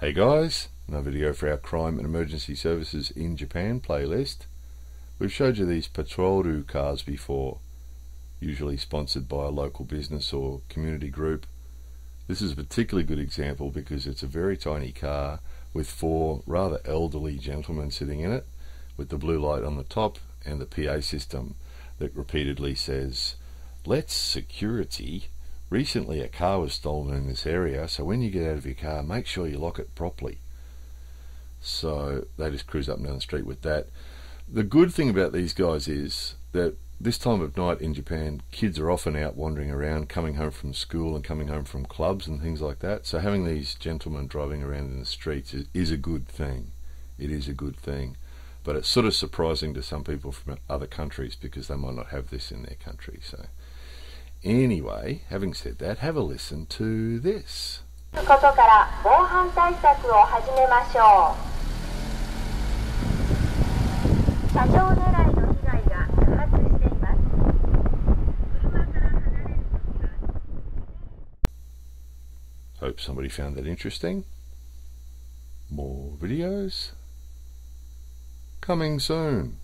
Hey guys, another video for our crime and emergency services in Japan playlist. We've showed you these patrol cars before, usually sponsored by a local business or community group. This is a particularly good example because it's a very tiny car with four rather elderly gentlemen sitting in it, with the blue light on the top and the PA system that repeatedly says, "Let's security. Recently a car was stolen in this area, so when you get out of your car, make sure you lock it properly." So they just cruise up and down the street with that. The good thing about these guys is that this time of night in Japan, kids are often out wandering around, coming home from school and coming home from clubs and things like that. So having these gentlemen driving around in the streets is a good thing. It is a good thing. But it's sort of surprising to some people from other countries because they might not have this in their country. So anyway, having said that, have a listen to this. Hope somebody found that interesting. More videos coming soon.